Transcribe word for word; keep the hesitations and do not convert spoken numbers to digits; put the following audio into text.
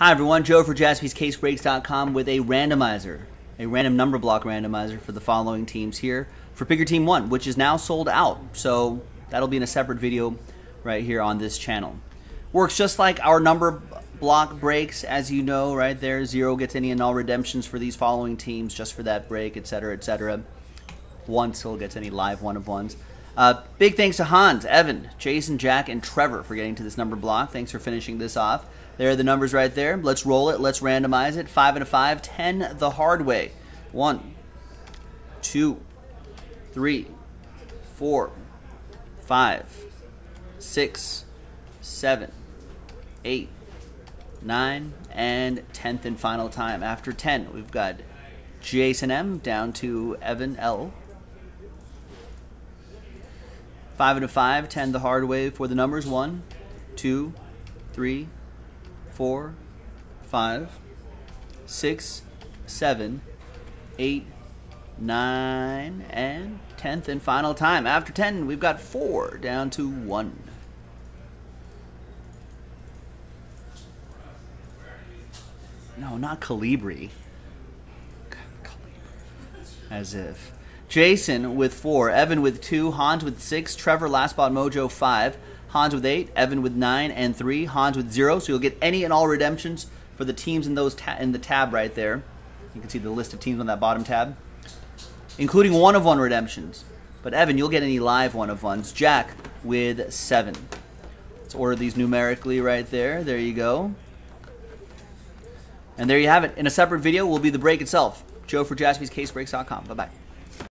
Hi everyone, Joe for Jaspys Case Breaks dot com with a randomizer, a random number block randomizer for the following teams here for Picker Team one, which is now sold out, so that'll be in a separate video right here on this channel. Works just like our number block breaks, as you know, right there. Zero gets any and all redemptions for these following teams just for that break, et cetera, et cetera. One still gets any live one of ones. Uh, big thanks to Hans, Evan, Jason, Jack, and Trevor for getting to this number block. Thanks for finishing this off. There are the numbers right there. Let's roll it. Let's randomize it. Five and a five. Ten the hard way. One, two, three, four, five, six, seven, eight, nine, and tenth and final time. After ten, we've got Jason M down to Evan L. Five and a five, ten the hard way for the numbers. One, two, three, four, five, six, seven, eight, nine, and tenth and final time. After ten, we've got four down to one. No, not Calibri. As if. Jason with four, Evan with two, Hans with six, Trevor Last Spot Mojo five, Hans with eight, Evan with nine and three, Hans with zero. So you'll get any and all redemptions for the teams in those ta in the tab right there. You can see the list of teams on that bottom tab, including one of one redemptions. But Evan, you'll get any live one of ones. Jack with seven. Let's order these numerically right there. There you go. And there you have it. In a separate video will be the break itself. Joe for Jaspys Case Breaks dot com. Bye bye.